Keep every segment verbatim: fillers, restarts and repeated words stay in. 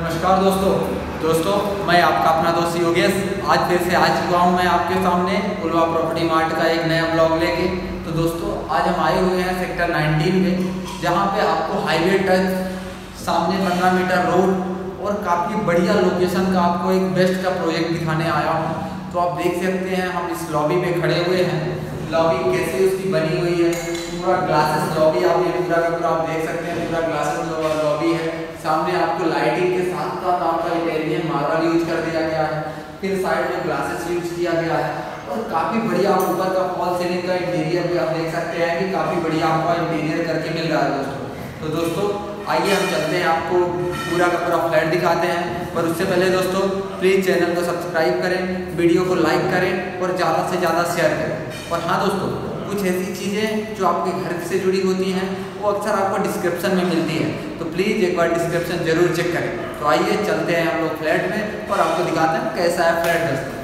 नमस्कार दोस्तों दोस्तों मैं आपका अपना दोस्त योगेश आज फिर से आ चुका हूँ मैं आपके सामने उल्वा प्रॉपर्टी मार्ट का एक नया ब्लॉग लेके। तो दोस्तों आज हम आए हुए हैं सेक्टर उन्नीस में, जहाँ पे आपको हाईवे टच सामने पंद्रह मीटर रोड और काफ़ी बढ़िया लोकेशन का आपको एक बेस्ट का प्रोजेक्ट दिखाने आया हूँ। तो आप देख सकते हैं हम इस लॉबी में खड़े हुए हैं, लॉबी कैसे उसकी बनी हुई है, पूरा ग्लासेस लॉबी आप ये पूरा पूरा आप देख सकते हैं, पूरा ग्लासेस लॉबी है। सामने आपको लाइटिंग के साथ साथ आपका इंटीरियर मार्बल यूज कर दिया गया है, फिर साइड में ग्लासेस यूज किया गया है और काफ़ी बढ़िया ऊपर का फॉल सीलिंग का इंटीरियर भी आप देख सकते हैं कि काफ़ी बढ़िया आपका इंटीरियर करके मिल रहा है दोस्तों। तो दोस्तों आइए हम चलते हैं, आपको पूरा का पूरा फ्लैट दिखाते हैं। पर उससे पहले दोस्तों प्लीज़ चैनल को सब्सक्राइब करें, वीडियो को लाइक करें और ज़्यादा से ज़्यादा शेयर करें। और हाँ दोस्तों, कुछ ऐसी चीज़ें जो आपके घर से जुड़ी होती हैं वो अक्सर आपको डिस्क्रिप्शन में मिलती है, तो प्लीज़ एक बार डिस्क्रिप्शन जरूर चेक करें। तो आइए चलते हैं हम लोग फ्लैट में और आपको दिखाते हैं कैसा है फ्लैट दोस्तों।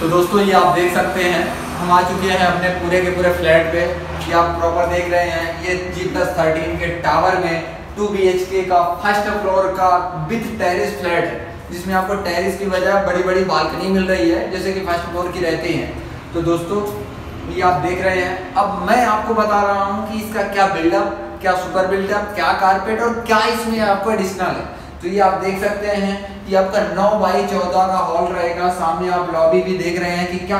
तो दोस्तों ये आप देख सकते हैं हम आ चुके हैं अपने पूरे के पूरे फ्लैट पे। ये आप प्रॉपर देख रहे हैं, ये जी प्लस थर्टीन के टावर में टू बी एच के का फर्स्ट फ्लोर का विथ टेरिस फ्लैट है, जिसमें आपको टेरिस की वजह बड़ी बड़ी बालकनी मिल रही है जैसे कि फर्स्ट फ्लोर की रहती है। तो दोस्तों ये आप देख रहे हैं, अब मैं आपको बता रहा हूँ कि इसका क्या बिल्डअप, क्या सुपर बिल्डअप, क्या कारपेट और क्या इसमें आपको एडिशनल है। तो ये आप देख सकते हैं कि आपका नौ बाई चौदह का हॉल रहेगा। सामने आप लॉबी भी देख रहे हैं कि क्या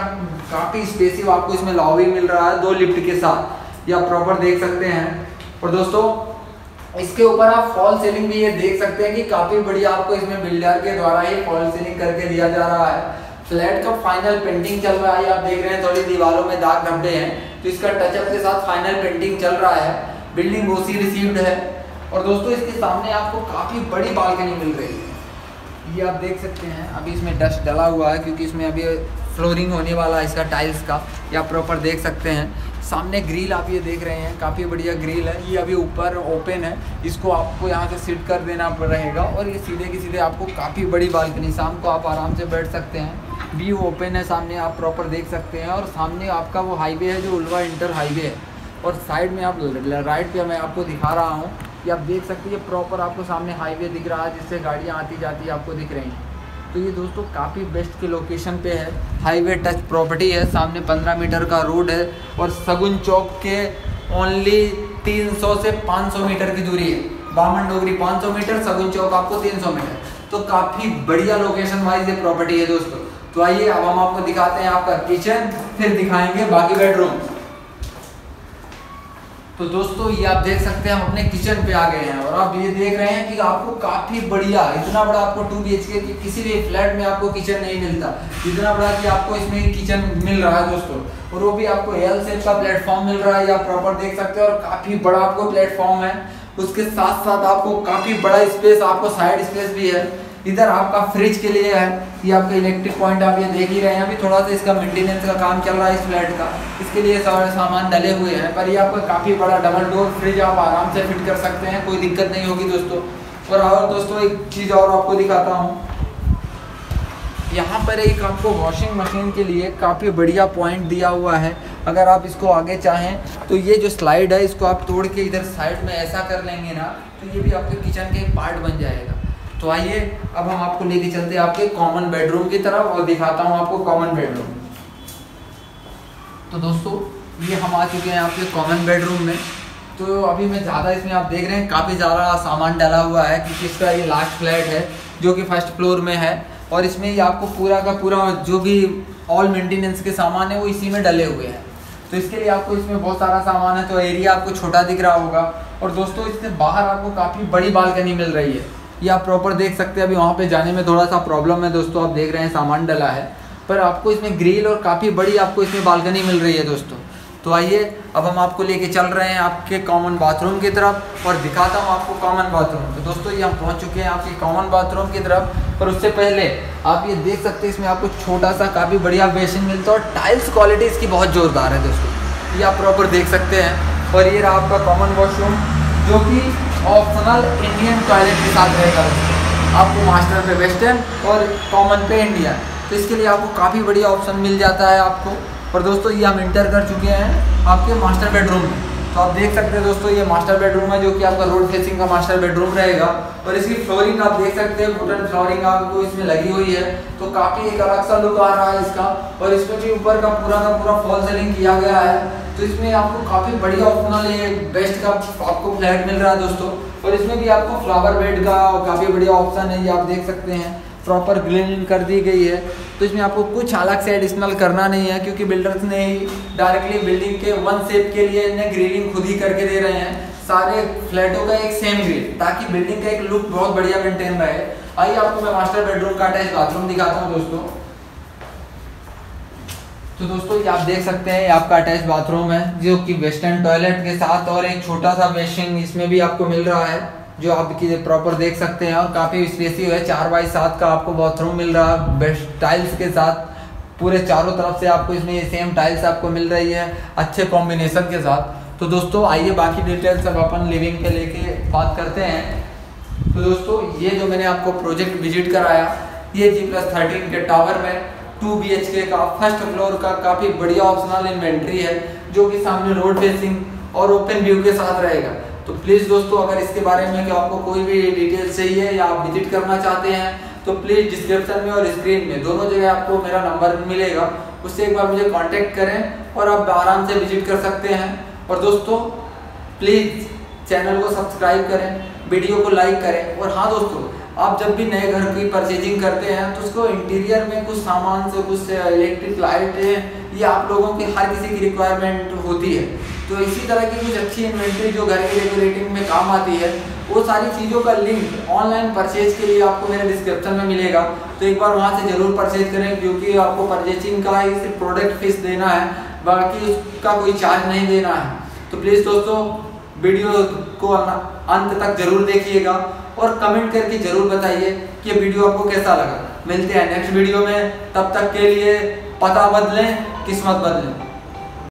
काफ़ी स्पेसिव आपको इसमें लॉबी मिल रहा है दो लिफ्ट के साथ, ये आप प्रॉपर देख सकते हैं। और दोस्तों इसके ऊपर आप फॉल सीलिंग भी ये देख सकते हैं कि काफ़ी बढ़िया आपको इसमें बिल्डर के द्वारा ही फॉल सीलिंग करके दिया जा रहा है। फ्लैट का फाइनल पेंटिंग चल रहा है, आप देख रहे हैं थोड़ी दीवारों में दाग धब्बे हैं, तो इसका टचअप के साथ फाइनल पेंटिंग चल रहा है। बिल्डिंग ओसी रिसीव्ड है। और दोस्तों इसके सामने आपको काफ़ी बड़ी बालकनी मिल रही है, ये आप देख सकते हैं। अभी इसमें डस्ट डला हुआ है क्योंकि इसमें अभी फ्लोरिंग होने वाला है इसका टाइल्स का, ये आप प्रॉपर देख सकते हैं। सामने ग्रिल आप ये देख रहे हैं, काफ़ी बढ़िया ग्रिल है, ये अभी ऊपर ओपन है, इसको आपको यहाँ से सीट कर देना रहेगा और ये सीधे की सीधे आपको काफ़ी बड़ी बालकनी, शाम को आप आराम से बैठ सकते हैं। व्यू ओपन है, सामने आप प्रॉपर देख सकते हैं और सामने आपका वो हाईवे है जो उल्वा इंटर हाईवे है। और साइड में आप राइट पर मैं आपको दिखा रहा हूँ कि आप देख सकते हैं प्रॉपर आपको सामने हाईवे दिख रहा है जिससे गाड़ियाँ आती जाती आपको दिख रही हैं। तो ये दोस्तों काफ़ी बेस्ट के लोकेशन पे है, हाईवे टच प्रॉपर्टी है, सामने पंद्रह मीटर का रोड है और सगुन चौक के ओनली तीन सौ से पाँच सौ मीटर की दूरी है। बामनडोगरी पाँच सौ मीटर, सगुन चौक आपको तीन सौ मीटर, तो काफ़ी बढ़िया लोकेशन वाइज ये प्रॉपर्टी है दोस्तों। तो आइए अब हम आपको दिखाते हैं आपका किचन, फिर दिखाएंगे बाकी बेडरूम। तो दोस्तों ये आप देख सकते हैं हम अपने किचन पे आ गए हैं और आप ये देख रहे हैं कि आपको काफ़ी बढ़िया, इतना बड़ा आपको टू बी एच के कि किसी भी फ्लैट में आपको किचन नहीं मिलता जितना बड़ा कि आपको इसमें किचन मिल रहा है दोस्तों। और वो भी आपको एल शेप का प्लेटफॉर्म मिल रहा है, ये आप प्रॉपर देख सकते हैं और काफ़ी बड़ा आपको प्लेटफॉर्म है। उसके साथ साथ आपको काफ़ी बड़ा स्पेस, आपको साइड स्पेस भी है। इधर आपका फ्रिज के लिए है, ये आपका इलेक्ट्रिक पॉइंट आप ये देख ही रहे हैं। अभी थोड़ा सा इसका मेंटेनेंस का काम चल रहा है इस फ्लैट का, इसके लिए सारे सामान डले हुए हैं। पर ये आपका काफ़ी बड़ा डबल डोर फ्रिज आप आराम से फिट कर सकते हैं, कोई दिक्कत नहीं होगी दोस्तों। और और दोस्तों एक चीज़ और आपको दिखाता हूँ, यहाँ पर एक आपको वॉशिंग मशीन के लिए काफ़ी बढ़िया पॉइंट दिया हुआ है। अगर आप इसको आगे चाहें तो ये जो स्लाइड है इसको आप तोड़ के इधर साइड में ऐसा कर लेंगे ना, तो ये भी आपके किचन का एक पार्ट बन जाएगा। तो आइए अब हम आपको लेके चलते हैं आपके कॉमन बेडरूम की तरफ और दिखाता हूँ आपको कॉमन बेडरूम। तो दोस्तों ये हम आ चुके हैं आपके कॉमन बेडरूम में। तो अभी मैं ज़्यादा इसमें आप देख रहे हैं काफ़ी ज़्यादा सामान डाला हुआ है क्योंकि इसका ये लास्ट फ्लैट है जो कि फर्स्ट फ्लोर में है और इसमें ये आपको पूरा का पूरा जो भी ऑल मेंटेनेंस के सामान है वो इसी में डले हुए हैं। तो इसके लिए आपको इसमें बहुत सारा सामान है, तो एरिया आपको छोटा दिख रहा होगा। और दोस्तों इससे बाहर आपको काफ़ी बड़ी बालकनी मिल रही है, ये आप प्रॉपर देख सकते हैं। अभी वहाँ पे जाने में थोड़ा सा प्रॉब्लम है दोस्तों, आप देख रहे हैं सामान डला है, पर आपको इसमें ग्रिल और काफ़ी बड़ी आपको इसमें बालकनी मिल रही है दोस्तों। तो आइए अब हम आपको लेके चल रहे हैं आपके कॉमन बाथरूम की तरफ और दिखाता हूँ आपको कॉमन बाथरूम। तो दोस्तों ये हम पहुँच चुके हैं आपके कॉमन बाथरूम की तरफ, पर उससे पहले आप ये देख सकते हैं इसमें आपको छोटा सा काफ़ी बढ़िया बेसिन मिलता है और टाइल्स क्वालिटी इसकी बहुत ज़ोरदार है दोस्तों, ये आप प्रॉपर देख सकते हैं। और ये रहा आपका कॉमन वॉशरूम जो कि ऑप्शनल इंडियन टॉयलेट के साथ रहेगा, आपको मास्टर पे वेस्टर्न और कॉमन पे इंडिया, तो इसके लिए आपको काफ़ी बढ़िया ऑप्शन मिल जाता है आपको। और दोस्तों ये हम इंटर कर चुके हैं आपके मास्टर बेडरूम में। तो आप देख सकते हैं दोस्तों ये मास्टर बेडरूम है जो कि आपका रोड फेसिंग का मास्टर बेडरूम रहेगा। और इसकी फ्लोरिंग आप देख सकते हैं, वुडन फ्लोरिंग आपको इसमें लगी हुई है, तो काफ़ी एक अलग सा लुक आ रहा है इसका। और इसमें जो ऊपर का पूरा का पूरा फॉल सीलिंग किया गया है, तो इसमें आपको काफ़ी बढ़िया ऑप्शनल ये बेस्ट का आपको फ्लैट मिल रहा है दोस्तों। और इसमें भी आपको फ्लावर बेड का काफ़ी बढ़िया ऑप्शन है, ये आप देख सकते हैं प्रॉपर ग्रीन कर दी गई है। तो इसमें आपको कुछ अलग से एडिशनल करना नहीं है, क्योंकि बिल्डर्स ने ही डायरेक्टली बिल्डिंग के वन शेप के लिए इन्हें ग्रिलिंग खुद ही करके दे रहे हैं, सारे फ्लैटों का एक सेम ग्रिल, ताकि बिल्डिंग का एक लुक बहुत बढ़िया मेंटेन रहे। आइए आपको मैं मास्टर बेडरूम का अटैच बाथरूम दिखाता हूँ दोस्तों। तो दोस्तों ये आप देख सकते हैं आपका अटैच बाथरूम है, जो कि वेस्टर्न टॉयलेट के साथ और एक छोटा सा बेसिन इसमें भी आपको मिल रहा है, जो आपकी प्रॉपर देख सकते हैं। और काफ़ी स्पेसिव है, चार बाई सात का आपको बाथरूम मिल रहा है बेस्ट टाइल्स के साथ, पूरे चारों तरफ से आपको इसमें सेम टाइल्स आपको मिल रही है अच्छे कॉम्बिनेशन के साथ। तो दोस्तों आइए बाकी डिटेल्स अब अपन लिविंग पे लेके बात करते हैं। तो दोस्तों ये जो मैंने आपको प्रोजेक्ट विजिट कराया, ये जी प्लस थर्टीन के टावर में टू बी एच के का फर्स्ट फ्लोर का काफ़ी बढ़िया ऑप्शनल इन्वेंट्री है, जो कि सामने रोड फेसिंग और ओपन व्यू के साथ रहेगा। तो प्लीज़ दोस्तों अगर इसके बारे में कि आपको कोई भी डिटेल चाहिए या आप विजिट करना चाहते हैं, तो प्लीज़ डिस्क्रिप्शन में और स्क्रीन में दोनों जगह आपको मेरा नंबर मिलेगा, उससे एक बार मुझे कांटेक्ट करें और आप आराम से विजिट कर सकते हैं। और दोस्तों प्लीज़ चैनल को सब्सक्राइब करें, वीडियो को लाइक करें। और हाँ दोस्तों, आप जब भी नए घर की परचेजिंग करते हैं तो उसको इंटीरियर में कुछ सामान से कुछ इलेक्ट्रिक लाइट है, ये आप लोगों की हर किसी की रिक्वायरमेंट होती है। तो इसी तरह की कुछ अच्छी इन्वेंट्री जो घर की डेकोरेटिंग में काम आती है, वो सारी चीज़ों का लिंक ऑनलाइन परचेज के लिए आपको मेरे डिस्क्रिप्शन में मिलेगा, तो एक बार वहाँ से ज़रूर परचेज करें, क्योंकि आपको परचेजिंग का ही सिर्फ प्रोडक्ट फीस देना है, बाकी उसका कोई चार्ज नहीं देना है। तो प्लीज़ दोस्तों वीडियो को अंत तक जरूर देखिएगा और कमेंट करके ज़रूर बताइए कि वीडियो आपको कैसा लगा। मिलते हैं नेक्स्ट वीडियो में, तब तक के लिए पता बदलें, किस्मत बदलें।